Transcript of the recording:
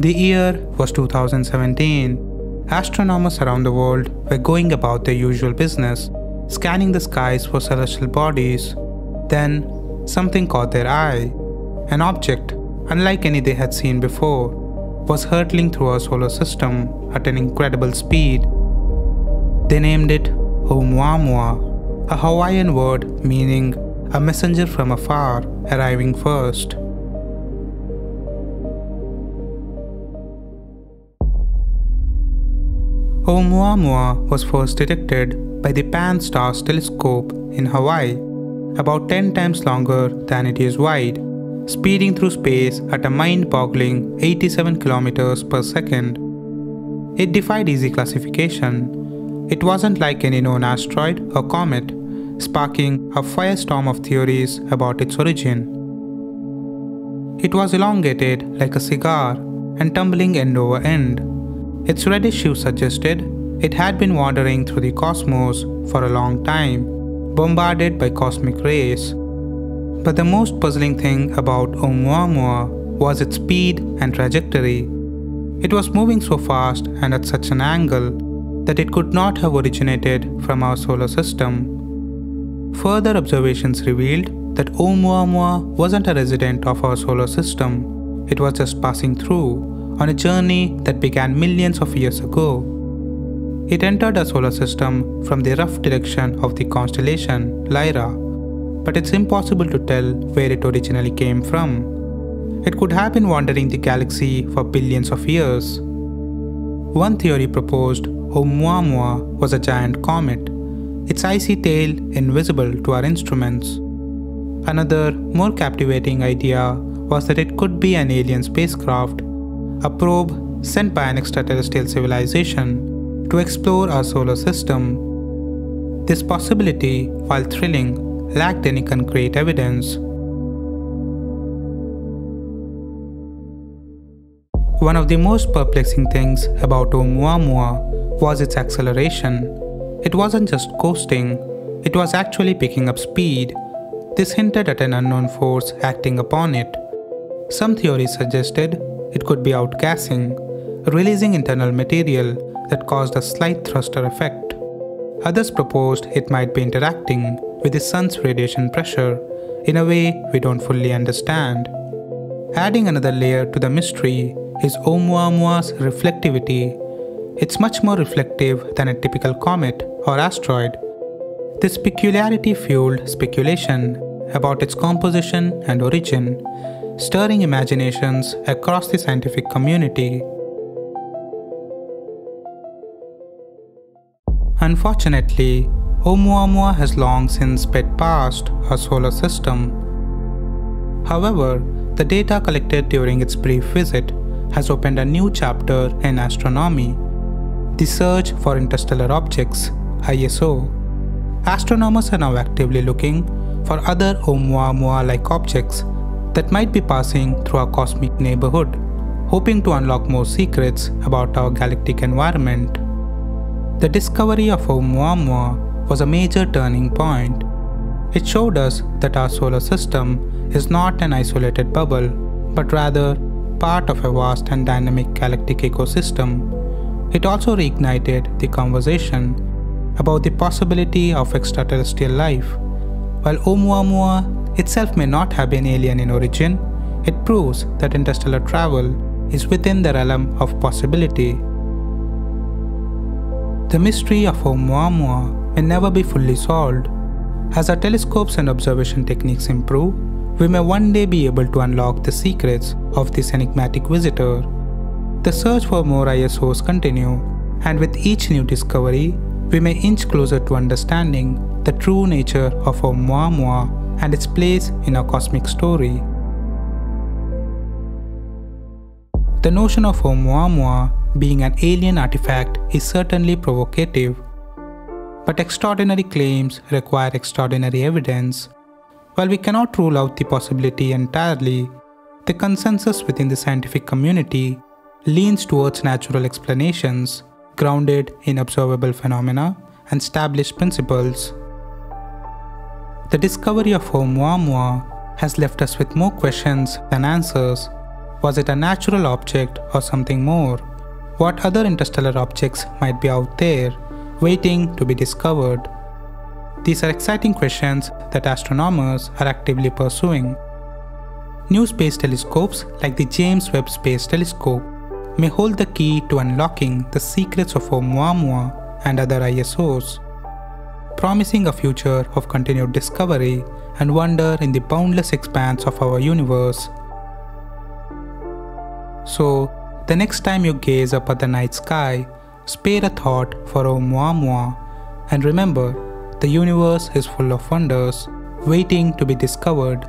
The year was 2017. Astronomers around the world were going about their usual business, scanning the skies for celestial bodies. Then, something caught their eye. An object, unlike any they had seen before, was hurtling through our solar system at an incredible speed. They named it Oumuamua, a Hawaiian word meaning a messenger from afar arriving first. Oumuamua was first detected by the Pan-STARRS telescope in Hawaii, about 10 times longer than it is wide, speeding through space at a mind-boggling 87 km per second. It defied easy classification. It wasn't like any known asteroid or comet, sparking a firestorm of theories about its origin. It was elongated like a cigar and tumbling end over end. Its reddish hue suggested it had been wandering through the cosmos for a long time, bombarded by cosmic rays. But the most puzzling thing about Oumuamua was its speed and trajectory. It was moving so fast and at such an angle that it could not have originated from our solar system. Further observations revealed that Oumuamua wasn't a resident of our solar system. It was just passing through, on a journey that began millions of years ago. It entered our solar system from the rough direction of the constellation Lyra, but it's impossible to tell where it originally came from. It could have been wandering the galaxy for billions of years. One theory proposed Oumuamua was a giant comet, its icy tail invisible to our instruments. Another, more captivating idea was that it could be an alien spacecraft, a probe sent by an extraterrestrial civilization to explore our solar system. This possibility, while thrilling, lacked any concrete evidence. One of the most perplexing things about Oumuamua was its acceleration. It wasn't just coasting, it was actually picking up speed. This hinted at an unknown force acting upon it. Some theories suggested it could be outgassing, releasing internal material that caused a slight thruster effect. Others proposed it might be interacting with the sun's radiation pressure in a way we don't fully understand. Adding another layer to the mystery is Oumuamua's reflectivity. It's much more reflective than a typical comet or asteroid. This peculiarity fueled speculation about its composition and origin, stirring imaginations across the scientific community. Unfortunately, Oumuamua has long since sped past our solar system. However, the data collected during its brief visit has opened a new chapter in astronomy: the search for interstellar objects, ISO. Astronomers are now actively looking for other Oumuamua-like objects that might be passing through our cosmic neighborhood, hoping to unlock more secrets about our galactic environment. The discovery of Oumuamua was a major turning point. It showed us that our solar system is not an isolated bubble, but rather part of a vast and dynamic galactic ecosystem. It also reignited the conversation about the possibility of extraterrestrial life. While Oumuamua itself may not have been alien in origin, it proves that interstellar travel is within the realm of possibility. The mystery of Oumuamua may never be fully solved. As our telescopes and observation techniques improve, we may one day be able to unlock the secrets of this enigmatic visitor. The search for more ISOs continue, and with each new discovery, we may inch closer to understanding the true nature of Oumuamua and its place in our cosmic story. The notion of Oumuamua being an alien artifact is certainly provocative, but extraordinary claims require extraordinary evidence. While we cannot rule out the possibility entirely, the consensus within the scientific community leans towards natural explanations grounded in observable phenomena and established principles. The discovery of Oumuamua has left us with more questions than answers, Was it a natural object or something more? What other interstellar objects might be out there, waiting to be discovered? These are exciting questions that astronomers are actively pursuing. New space telescopes like the James Webb Space Telescope may hold the key to unlocking the secrets of Oumuamua and other ISOs, promising a future of continued discovery and wonder in the boundless expanse of our universe. So, the next time you gaze up at the night sky, spare a thought for Oumuamua, and remember, the universe is full of wonders waiting to be discovered.